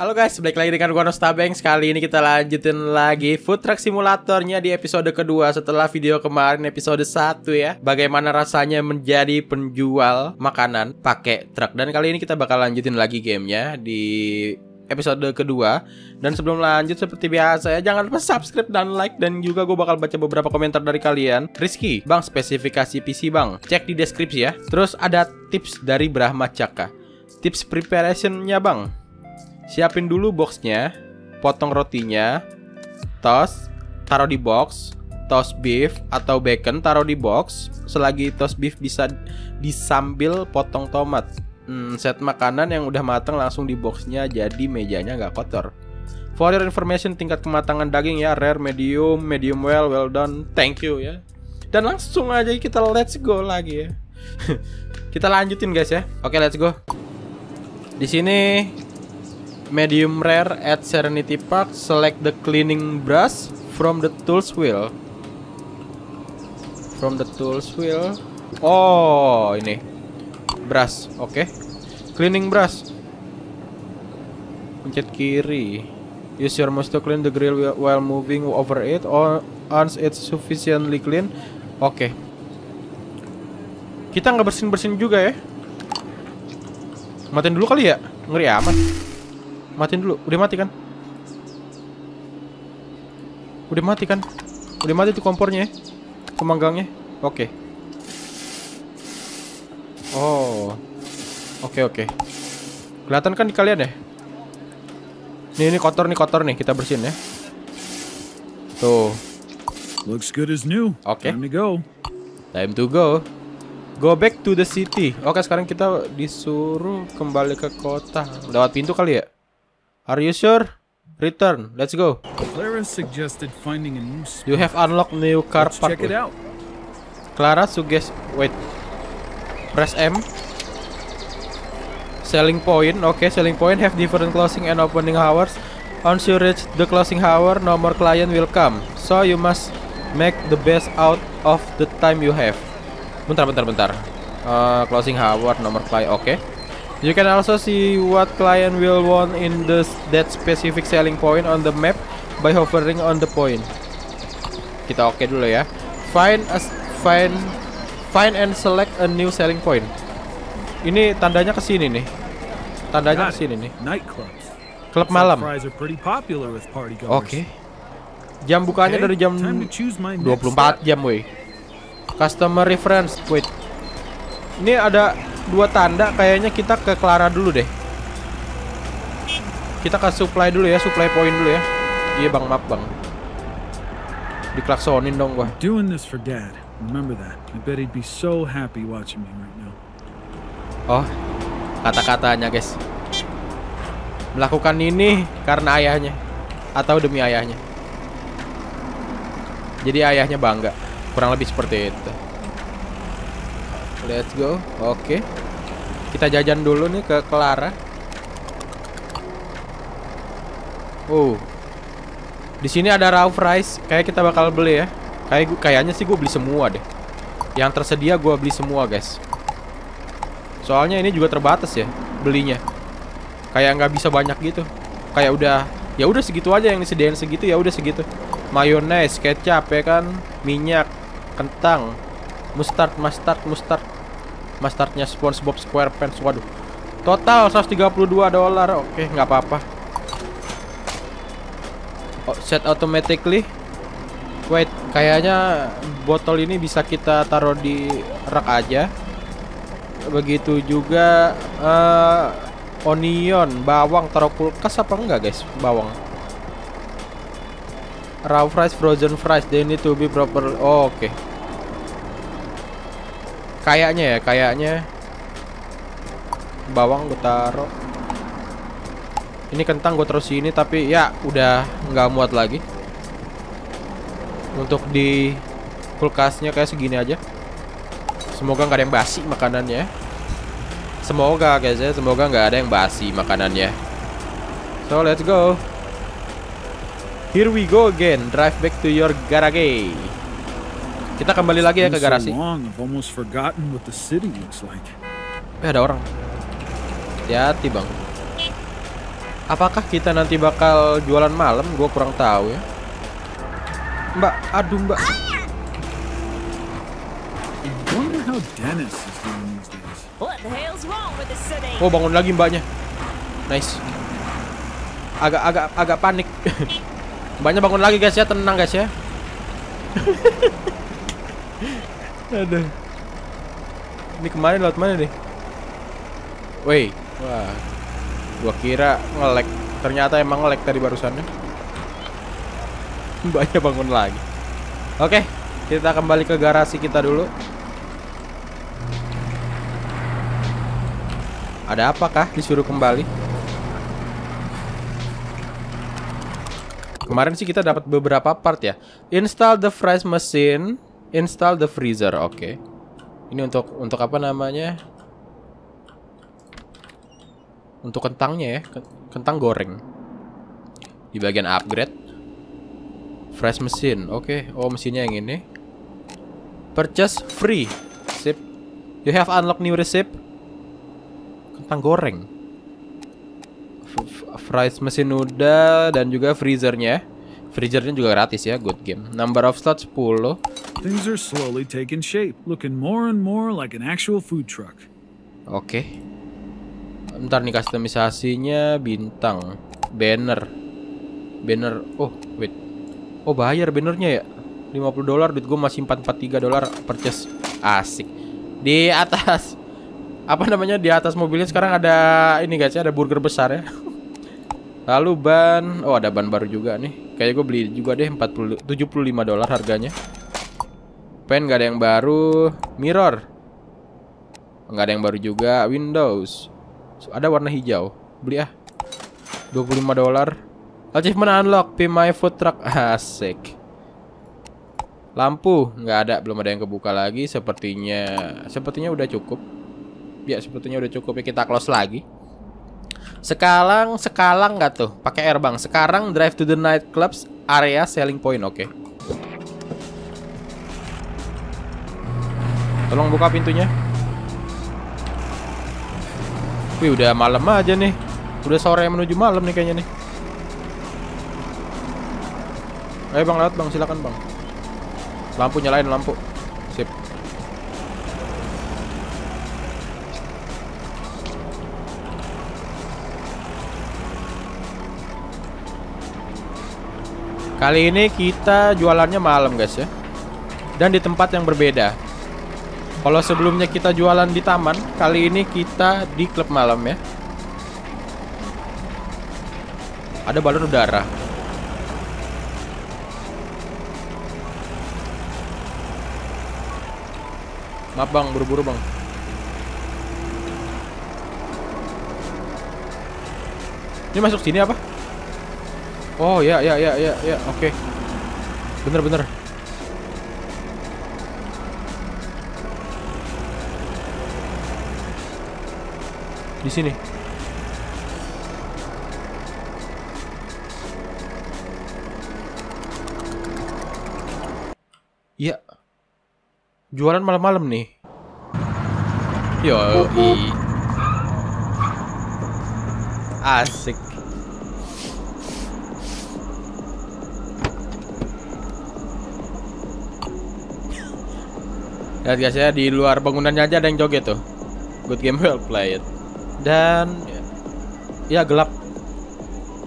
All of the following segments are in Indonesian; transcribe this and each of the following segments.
Halo guys, balik lagi dengan gua Nosta Bengs. Kali ini kita lanjutin lagi Food Truck Simulatornya di episode kedua setelah video kemarin episode 1 ya. Bagaimana rasanya menjadi penjual makanan pakai truk. Dan kali ini kita bakal lanjutin lagi gamenya di episode kedua. Dan sebelum lanjut seperti biasa ya, jangan lupa subscribe dan like. Dan juga gue bakal baca beberapa komentar dari kalian. Rizky, bang spesifikasi PC bang, cek di deskripsi ya. Terus ada tips dari Brahma Caka. Tips preparationnya bang, siapin dulu boxnya, potong rotinya, toast, taruh di box. Toast beef atau bacon taruh di box. Selagi toast beef bisa disambil potong tomat. Set makanan yang udah matang langsung di boxnya, jadi mejanya nggak kotor. For your information, tingkat kematangan daging ya, rare, medium, medium well, well done, thank you ya. Dan langsung aja kita let's go lagi ya. Kita lanjutin guys ya. Oke, let's go. Di sini medium rare at Serenity Park, select the cleaning brush from the tools wheel. From the tools wheel. Oh, ini brush, oke. Cleaning brush. Pencet kiri. Use your mouse to clean the grill while moving over it or once it's sufficiently clean. Oke. Kita nggak bersin-bersin juga ya. Matiin dulu kali ya. Ngeri amat. Matiin dulu. Udah mati kan? Udah mati kan? Udah mati tuh kompornya ya. Kemanggangnya. Oke. Oh, oke. Kelihatan kan di kalian ya? Nih, kotor nih, kita bersihin ya. Tuh. Looks good as new. Oke. Time to go. Go back to the city. Oke, sekarang kita disuruh kembali ke kota. Lewat pintu kali ya? Are you sure? Return. Let's go. Clara suggested finding a new spot. You have unlocked new car park. Check it out. Clara suggest. Wait. Press M. Selling point. Oke, selling point have different closing and opening hours. Once you reach the closing hour, no more client will come. So you must make the best out of the time you have. Bentar. Closing hour, nomor client. Oke. You can also see what client will want in that specific selling point on the map by hovering on the point. Kita oke dulu ya. Find and select a new selling point. Ini tandanya ke sini nih. Klub malam. Oke. Jam bukanya dari jam 24 jam, woi. Customer reference. Wait. Ini ada dua tanda, kayaknya kita ke Clara dulu deh. Kita ke supply dulu ya, supply point dulu ya. Iya, Bang, maaf, Bang. Diklaksonin dong gua. Doing this for dad. Remember that. I bet he'd be so happy watching me right now. Oh, kata-katanya guys. Melakukan ini karena ayahnya atau demi ayahnya. Jadi ayahnya bangga. Kurang lebih seperti itu. Let's go. Oke. Kita jajan dulu nih ke Clara. Oh. Di sini ada raw fries. Kayak kita bakal beli ya. Kayaknya sih gue beli semua deh. Yang tersedia gue beli semua guys. Soalnya ini juga terbatas ya belinya. Kayak nggak bisa banyak gitu. Kayak udah, ya udah segitu aja yang disediain, segitu ya udah segitu. Mayones, kecap ya kan, minyak, kentang, mustard. Mustardnya SpongeBob SquarePants. Waduh. Total $132. Oke, nggak apa-apa. Oh, set automatically. Wait, kayaknya botol ini bisa kita taruh di rak aja. Begitu juga onion, bawang taruh kulkas apa enggak guys? Bawang. Raw fries, frozen fries, they need to be proper. Oh, oke. Kayaknya bawang gue taruh. Ini kentang gue taruh sini, tapi ya udah nggak muat lagi. Untuk di kulkasnya kayak segini aja. Semoga nggak ada yang basi makanannya. Semoga guys ya, semoga nggak ada yang basi makanannya. So let's go. Here we go again. Drive back to your garage. Kita kembali lagi ya ke garasi. Ada orang. Hati-hati bang. Apakah kita nanti bakal jualan malam? Gue kurang tahu ya. Mbak, aduh mbak. Oh, bangun lagi mbaknya. Nice. Agak panik. Mbaknya bangun lagi guys ya, tenang guys ya. Aduh. Ini kemarin laut mana nih? Woi, wah. Gua kira nge-lag. Ternyata emang nge-lag tadi barusannya. Mbaknya bangun lagi. Oke, kita kembali ke garasi kita dulu. Ada apakah disuruh kembali? Kemarin sih kita dapat beberapa part ya. Install the fries machine, install the freezer. Oke. Ini untuk apa namanya? Untuk kentangnya ya, kentang goreng. Di bagian upgrade. Fries machine. Oke. Oh, mesinnya yang ini. Purchase free. Sip. You have unlocked new recipe. Kentang goreng, fries mesin udah, dan juga freezernya. Freezernya juga gratis ya, good game. Number of slots 10. Things are slowly taking shape, looking more and more like an actual food truck. Oke. Ntar nih customisasinya bintang, banner, banner. Oh wait, oh bayar bannernya ya. $50. Duit gue masih $443. Purchase, asik. Di atas. Apa namanya, di atas mobilnya sekarang ada ini guys ya, ada burger besar ya. Lalu ban, oh ada ban baru juga nih. Kayaknya gue beli juga deh, $75 harganya. Pen nggak ada yang baru, mirror nggak ada yang baru juga, windows ada warna hijau, beli ah. $25. Achievement unlock, pay my food truck, asik. Lampu nggak ada, belum ada yang kebuka lagi. Sepertinya udah cukup. Ya, sebetulnya udah cukup ya, kita close lagi. Sekarang nggak tuh, pakai air bang. Sekarang drive to the nightclubs area selling point. Oke. Tolong buka pintunya. Wih, udah malam aja nih. Udah sore menuju malam nih kayaknya nih. Ayo bang, lewat bang, silakan bang. Lampu nyalain, lampu. Sip. Kali ini kita jualannya malam guys ya. Dan di tempat yang berbeda. Kalau sebelumnya kita jualan di taman, kali ini kita di klub malam ya. Ada balon udara. Maaf bang, buru-buru bang. Ini masuk sini apa? Oh ya, oke. Bener. Di sini. Iya. Jualan malam-malam nih. Yo. Asik. Lihat guys ya, di luar bangunannya aja ada yang joget tuh. Good game, well played. Dan ya gelap.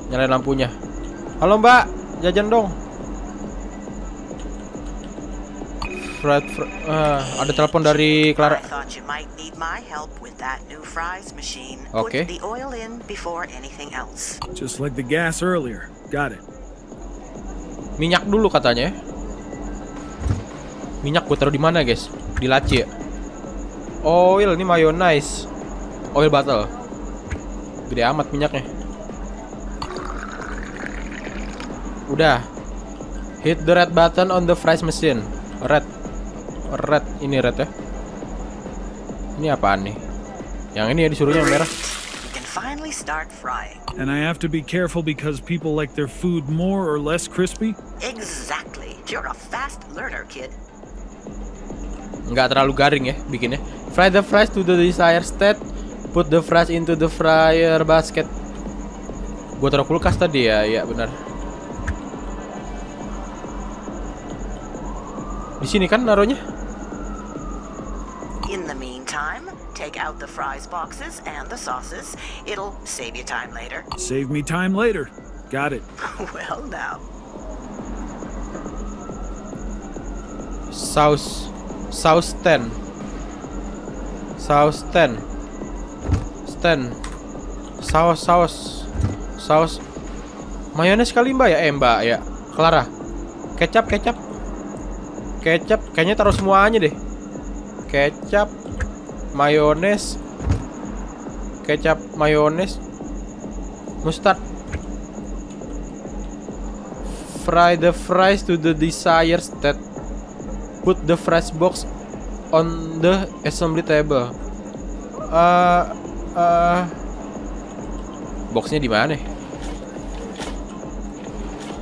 Nyalain lampunya. Halo mbak, jajan dong. Ada telepon dari Clara. Oke. Minyak dulu katanya. Minyak gue taruh di mana guys? Di laci ya? Oil, ini mayonnaise. Oil bottle. Gede amat minyaknya. Udah. Hit the red button on the fries machine. Red. Ini red ya. Ini apaan nih? Yang ini ya, disuruhnya yang merah. And I have to be careful because people like their food more or less crispy. Exactly. You're a fast learner, kid. Nggak terlalu garing ya bikinnya. Fry the fries to the desired state. Put the fries into the fryer basket. Gua taruh kulkas tadi ya, ya benar. Di sini kan naruhnya. In the meantime, take out the fries boxes and the sauces. It'll save you time later. Save me time later. Got it. Well now. Saus mayones kali mbak ya, mbak ya, Clara. Kecap kayaknya taruh semuanya deh. Kecap, mayones, mustard. Fry the fries to the desired state. Put the fries box on the assembly table. Boxnya di mana?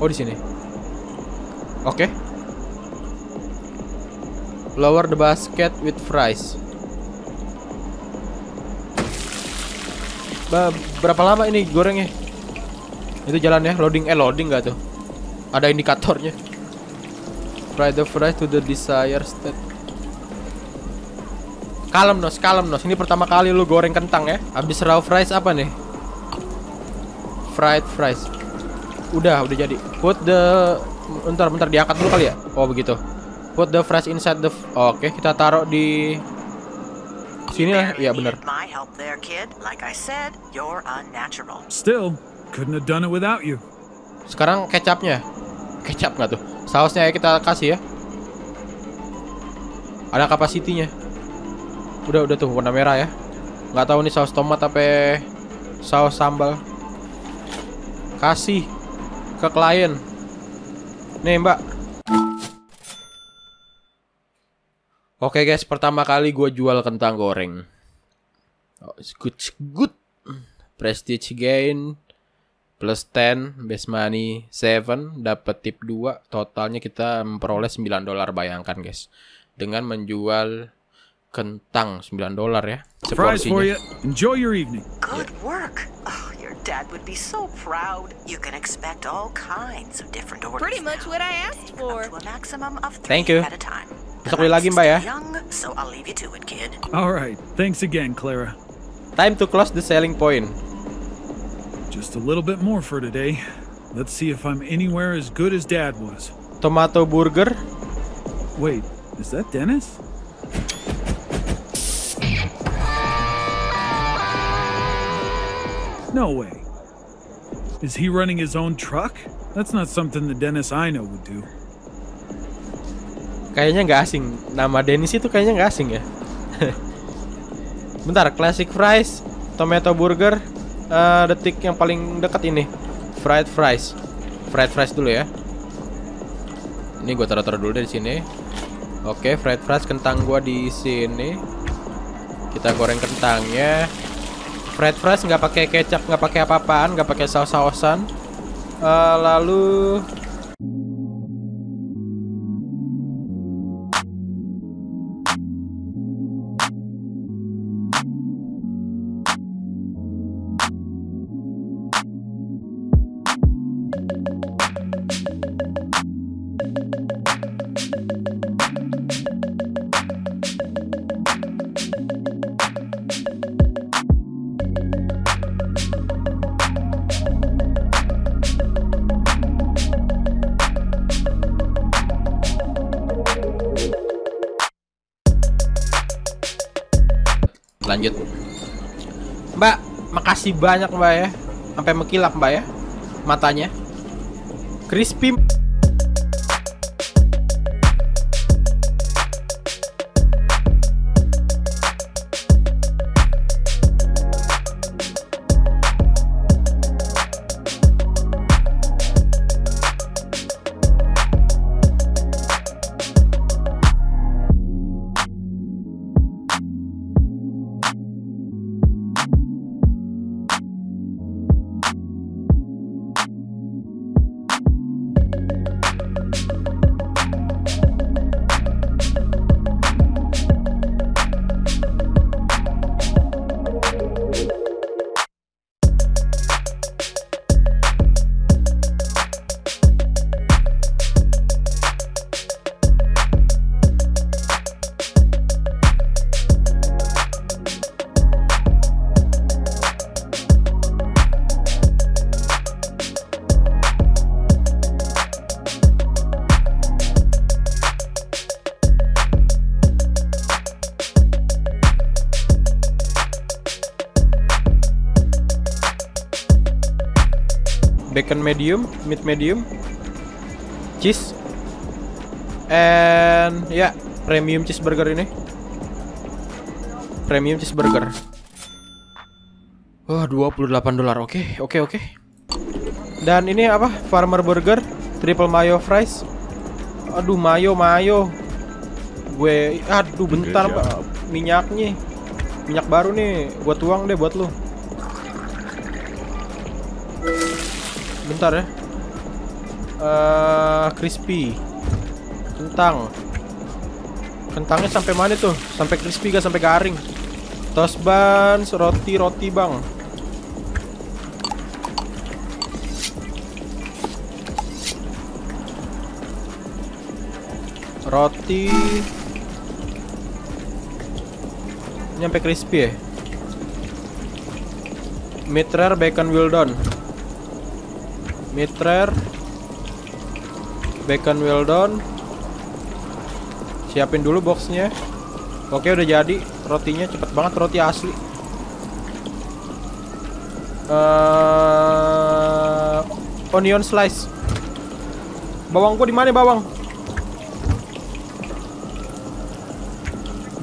Oh di sini. Oke. Okay. Lower the basket with fries. Berapa lama ini gorengnya? Itu jalannya loading, loading nggak tuh? Ada indikatornya. Fry the fries to the desired state. Kalem Nos, ini pertama kali lu goreng kentang ya. Habis raw fries apa nih? Fried fries. Udah jadi. Put the... Bentar, diangkat dulu kali ya. Oh begitu. Put the fries inside the... Oh, oke, kita taruh di... Sini lah, ya bener. Sekarang kecapnya. Kecap nggak tuh? Sausnya kita kasih ya. Ada kapasitinya. Udah tuh warna merah ya. Nggak tahu nih saus tomat apa saus sambal. Kasih ke klien. Nih mbak. Oke guys, pertama kali gue jual kentang goreng. Oh, it's good, Prestige gain plus 10, base money 7, dapat tip 2. Totalnya kita memperoleh $9, bayangkan guys. Dengan menjual kentang $9 ya. Seporsinya. Enjoy your evening. Good work. Dad would be so proud. You can expect all kinds of different orders. Pretty much what I asked for. Up to a maximum of 3 at a time. Besok lagi mbak ya. So I'll leave you to it, kid. All right. Thanks again, Clara. Time to close the selling point. Just a little bit more for today. Let's see if I'm anywhere as good as Dad was. Tomato burger. Wait, is that Dennis? No way. Is he running his own truck? That's not something the Dennis I know would do. Kayaknya nggak asing. Nama Dennis itu kayaknya nggak asing ya. Bentar, classic fries, tomato burger, detik yang paling dekat ini. Fried fries. Fried fries dulu ya. Ini gue taruh dulu dari sini. Oke, fried fries kentang gue di sini. Kita goreng kentangnya. Fried fries nggak pakai kecap, nggak pakai apa-apaan, nggak pakai saus-sausan. Lalu lanjut. Mbak, makasih banyak mbak ya. Sampai mengkilap mbak ya matanya. Crispy. bacon medium, meat medium, cheese, and ya, premium cheeseburger ini. Premium cheeseburger. Wah, $28. Oke. Dan ini apa? Farmer burger, triple mayo fries. Aduh, mayo. Gue aduh bentar, minyaknya. Minyak baru nih, gue tuang deh buat lo. Bentar ya. Crispy. Kentangnya sampai mana tuh? Sampai crispy gak, sampai garing. Toast buns, roti bang. Roti nyampe crispy ya. Meat rare, bacon well done. Meat rare, bacon well done. Siapin dulu boxnya. Oke, udah jadi. Rotinya cepet banget, roti asli. Onion slice. Bawang gua di mana, bawang?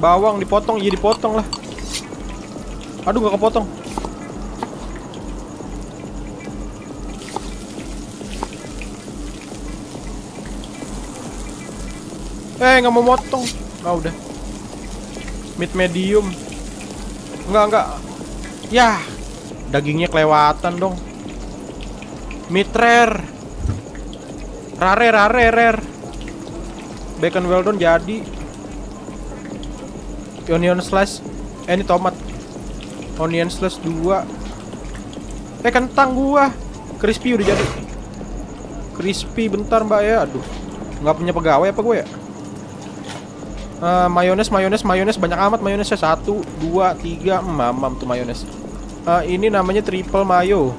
Bawang dipotong, jadi potong lah. Aduh, gak kepotong. Gak mau motong. Ah, udah. Meat medium. Enggak. Yah, dagingnya kelewatan dong. Meat rare. Rare. Bacon well done jadi. Onion slice, ini tomat. Onion slice 2. Kentang gua. Crispy udah jadi. Crispy bentar mbak ya. Aduh, nggak punya pegawai apa gue ya? Mayones banyak amat mayonesnya. 1, 2, 3. Mamam tuh mayones. Ini namanya triple mayo.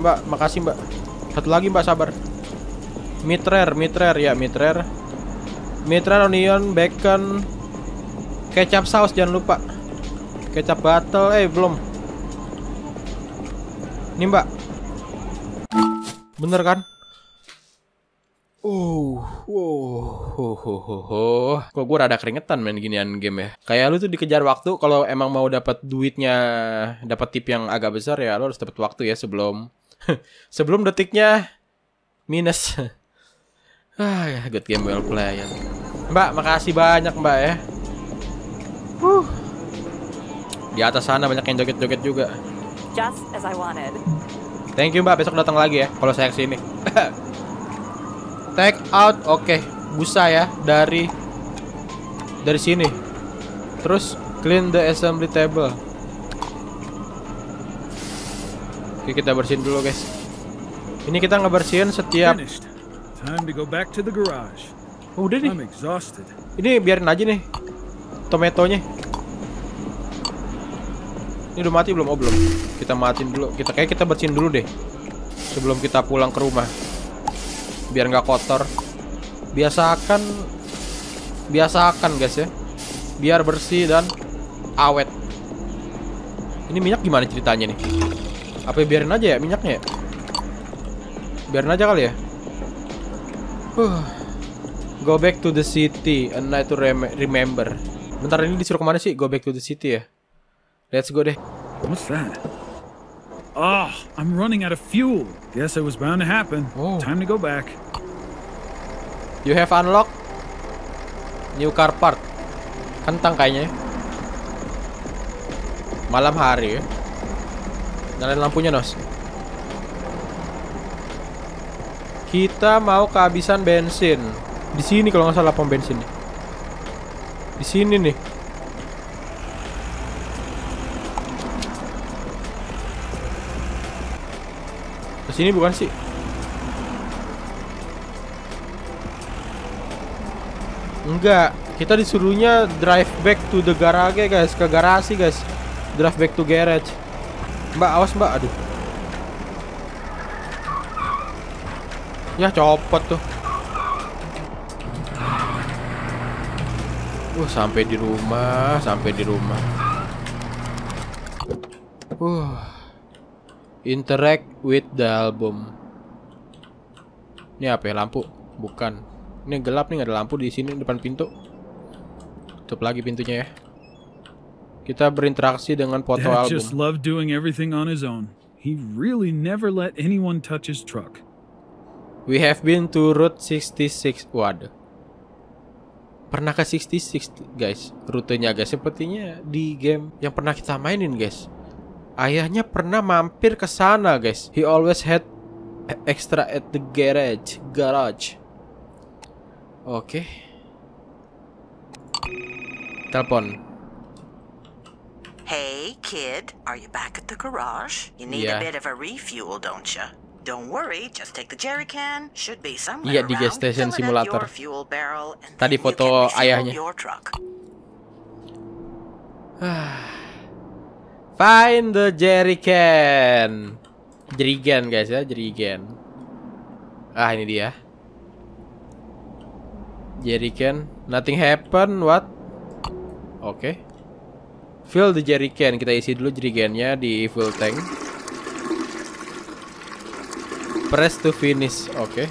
Mbak, makasih mbak. Satu lagi mbak, sabar. Meat rare. Meat rare, onion, bacon. Kecap saus jangan lupa. Kecap botol belum. Nih mbak. Bener kan? Kok gue rada keringetan main ginian game ya. Kayak lu tuh dikejar waktu. Kalau emang mau dapat duitnya, dapat tip yang agak besar ya, lu harus dapat waktu ya sebelum sebelum detiknya minus. Good game, well played. Mbak, makasih banyak mbak ya. Di atas sana banyak yang joget-joget juga. Just as I wanted. Thank you mbak, besok datang lagi ya kalau saya kesini. Take out, oke. Busa ya dari sini. Terus clean the assembly table. Oke, kita bersihin dulu guys. Ini kita ngebersihin setiap. Time to go back to the garage. Udah nih. Ini biarin aja nih. Tomatonya ini udah mati belum? Oh belum, kita matiin dulu. Kita bersihin dulu deh sebelum kita pulang ke rumah biar nggak kotor. Biasakan guys ya, biar bersih dan awet. Ini minyak gimana ceritanya nih? Apa biarin aja ya minyaknya ya? Biarin aja kali ya. Go back to the city, a night to remember. Bentar, ini disuruh kemana sih? Go back to the city ya. Let's go deh. What's that? Oh, I'm running out of fuel. Guess it was bound to happen. Oh. Time to go back. You have unlocked new car part. Kentang kayaknya. Malam hari ya. Nyalain lampunya Nos. Kita mau kehabisan bensin. Di sini kalau nggak salah pom bensin. Di sini nih. Di sini bukan sih? Enggak, kita disuruhnya drive back to the garage guys, ke garasi guys. Drive back to garage. Mbak, awas mbak, aduh. Ya copot tuh. sampai di rumah. Interact with the album. Ini apa ya, lampu? Bukan. Ini gelap nih, nggak ada lampu di sini depan pintu. Tutup lagi pintunya ya. Kita berinteraksi dengan foto album. Dad just loved doing everything on his own. He really never let anyone touch his truck. We have been to Route 66. Waduh. Pernah ke 66, guys? Rutenya agak sepertinya di game yang pernah kita mainin, guys. Ayahnya pernah mampir ke sana, guys. He always had extra at the garage. Oke. Telepon. Hey kid, are you back at the garage? You need a bit of a refuel, don't you? Don't worry, just take the jerry can. Should be somewhere around. Iya, di gas station simulator. Tadi foto ayahnya. Find the jerry can. Jerigen, guys ya, jerigen. Ah, ini dia. Jerrycan, nothing happen, what? Oke. Fill the jerrycan, kita isi dulu jerigennya di full tank. Press to finish, oke.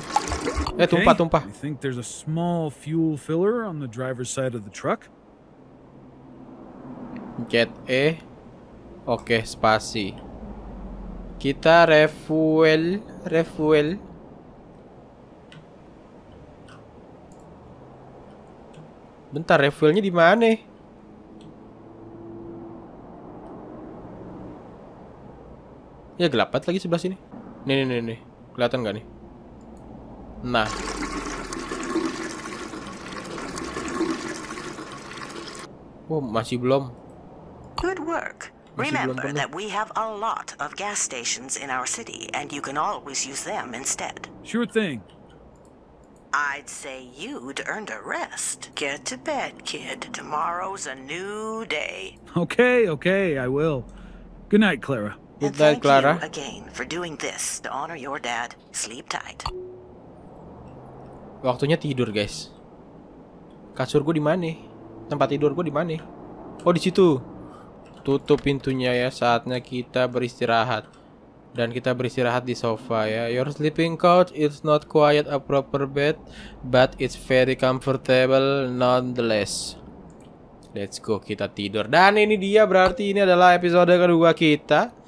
Tumpah. I think there's a small fuel filler on the driver's side of the truck. Jet E. Oke, spasi. Kita refuel. Bentar, refuelnya di mana? Ya gelap banget lagi sebelah sini. Nih. Kelihatan nggak nih? Nah. Wow, masih belum. Good work. Remember that we have a lot of gas stations in our city and you can always use them instead. Sure thing. I'd say you'd earned a rest. Get to bed, kid. Tomorrow's a new day. Okay, I will. Good night, Clara. Good night, Clara. Thank you again for doing this to honor your dad. Sleep tight. Waktunya tidur, guys. Kasur gue di mana? Tempat tidur gue di mana? Oh, di situ. Tutup pintunya ya. Saatnya kita beristirahat. Dan kita beristirahat di sofa ya. Your sleeping couch is not quite a proper bed, but it's very comfortable nonetheless. Let's go, kita tidur. Dan ini dia, berarti ini adalah episode kedua kita.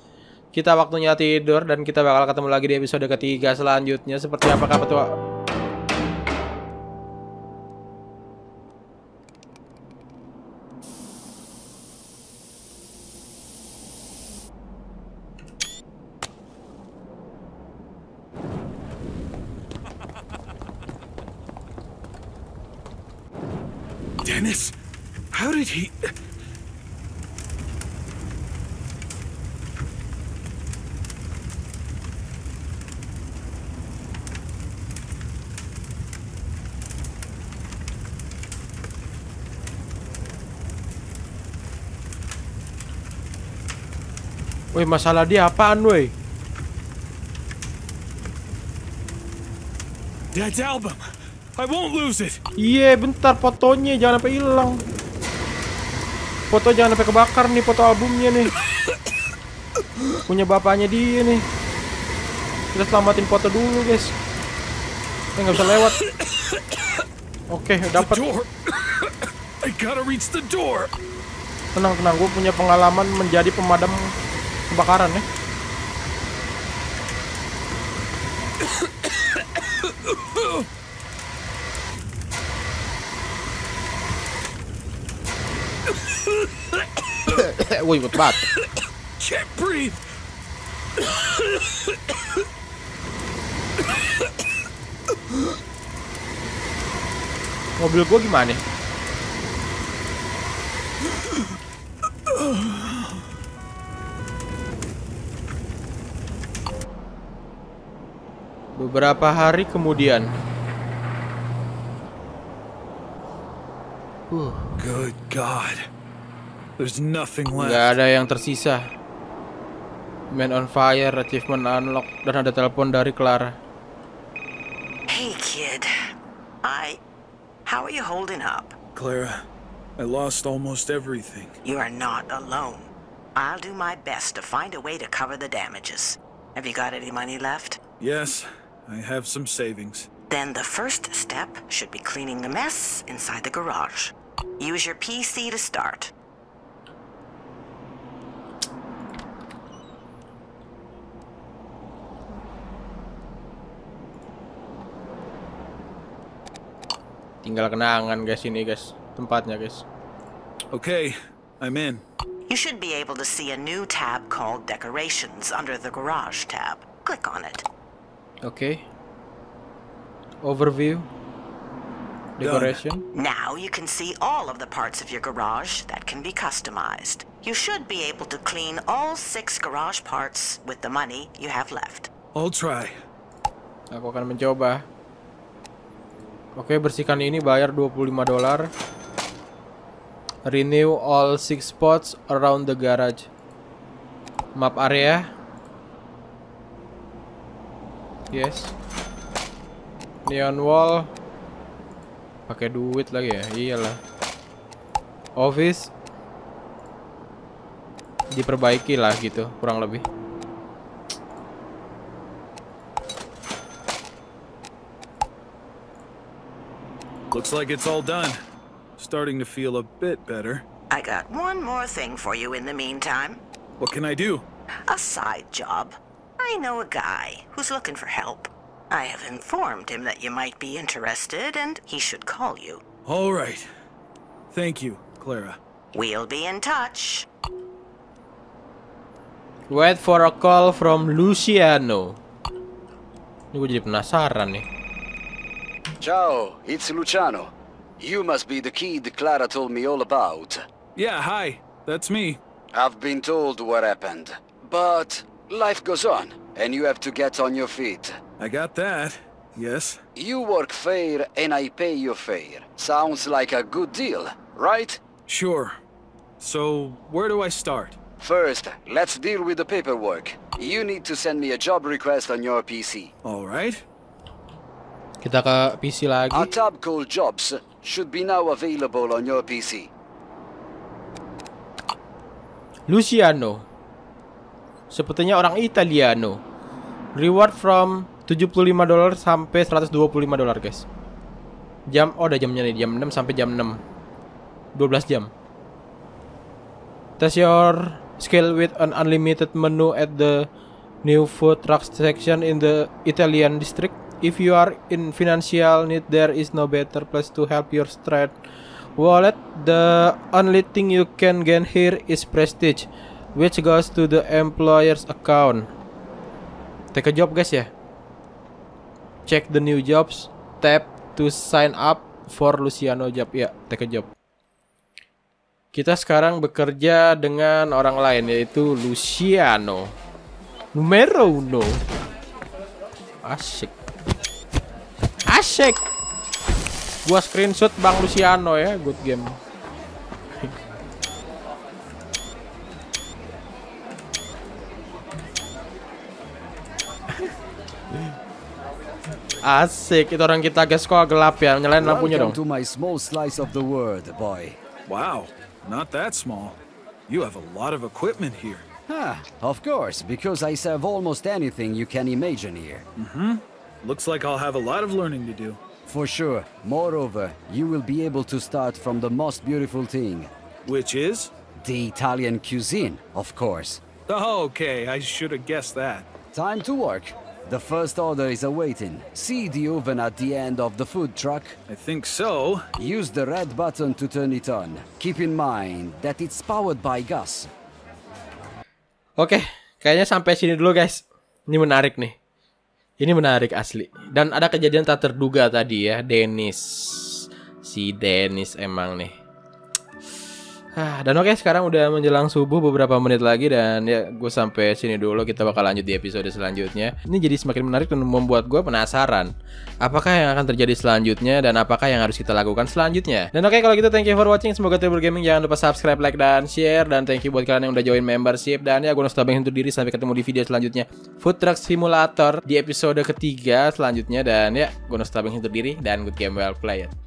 Kita waktunya tidur dan kita bakal ketemu lagi di episode ketiga selanjutnya. Seperti apakah petua? Dennis, how did he... Woi, masalah dia apaan, woi? Dad's album. I won't lose it. Iya, bentar, fotonya jangan sampai hilang. Foto jangan sampai kebakar nih, foto albumnya nih. Punya bapaknya dia nih. Kita selamatin foto dulu, guys. Nggak bisa lewat. Oke, dapat. I gotta reach the door. Tenang, gue punya pengalaman menjadi pemadam kebakaran ya. Woi, buat bat. Can't breathe. Mobil gua gimana? Beberapa hari kemudian. Good God. There's nothing left. Gak ada yang tersisa. Man on fire, achievement unlock, dan ada telepon dari Clara. Hey kid, how are you holding up? Clara, I lost almost everything. You are not alone. I'll do my best to find a way to cover the damages. Have you got any money left? Yes, I have some savings. Then the first step should be cleaning the mess inside the garage. Use your PC to start. Tinggal kenangan guys ini guys, tempatnya guys. Okay, I'm in. You should be able to see a new tab called Decorations under the Garage tab. Click on it. Okay. Overview. Decoration. Now you can see all of the parts of your garage that can be customized. You should be able to clean all 6 garage parts with the money you have left. I'll try. Aku akan mencoba. Oke, bersihkan ini, bayar $25. Renew all 6 spots around the garage. Map area. Yes. Neon wall. Pakai duit lagi ya, iyalah. Office. Diperbaiki lah gitu, kurang lebih. Looks like it's all done. Starting to feel a bit better. I got one more thing for you in the meantime. What can I do? A side job. I know a guy who's looking for help. I have informed him that you might be interested and he should call you. All right. Thank you, Clara. We'll be in touch. Wait for a call from Luciano. Ini gue jadi penasaran nih. Ciao, it's Luciano. You must be the kid Clara told me all about. Yeah, hi, that's me. I've been told what happened. But life goes on, and you have to get on your feet. I got that, yes. You work fair and I pay you fair. Sounds like a good deal, right? Sure. So, where do I start? First, let's deal with the paperwork. You need to send me a job request on your PC. All right. Kita ke PC lagi. A tab called Jobs should be now available on your PC. Luciano. Sepertinya orang Italiano. Reward from $75 sampai $125, guys. Jam, oh ada jamnya nih, jam 6 sampai jam 6. 12 jam. Test your skill with an unlimited menu at the new food truck section in the Italian district. If you are in financial need, there is no better place to help your straight wallet. The only thing you can gain here is prestige, which goes to the employer's account. Take a job, guys ya. Check the new jobs. Tap to sign up for Luciano job. Ya, take a job. Kita sekarang bekerja dengan orang lain, yaitu Luciano. Numero uno. Asik. Asik. Gua screenshot Bang Luciano ya, good game. Asik, itu orang kita guys, kok gelap ya, nyalain lampunya dong. Welcome to my small slice of the world, boy. Wow, not that small. You have a lot of equipment here. Ah, of course, because I serve almost anything you can imagine here. Mhm. Looks like I'll have a lot of learning to do. For sure. Moreover, you will be able to start from the most beautiful thing. Which is? The Italian cuisine, of course. Oh, okay, I should have guessed that. Time to work. The first order is awaiting. See the oven at the end of the food truck? I think so. Use the red button to turn it on. Keep in mind that it's powered by gas. Oke, kayaknya sampai sini dulu guys. Ini menarik nih. Ini menarik asli. Dan ada kejadian tak terduga tadi ya, Dennis. Si Dennis emang nih. Dan oke, sekarang udah menjelang subuh beberapa menit lagi. Dan ya, gue sampai sini dulu. Kita bakal lanjut di episode selanjutnya. Ini jadi semakin menarik dan membuat gue penasaran. Apakah yang akan terjadi selanjutnya? Dan apakah yang harus kita lakukan selanjutnya? Dan oke, kalau gitu thank you for watching. Semoga Tribur Gaming, jangan lupa subscribe, like, dan share. Dan thank you buat kalian yang udah join membership. Dan ya, gue Nosta Bengs untuk diri. Sampai ketemu di video selanjutnya Food Truck Simulator, di episode ketiga selanjutnya. Dan ya, gue Nosta Bengs untuk diri. Dan good game, well played.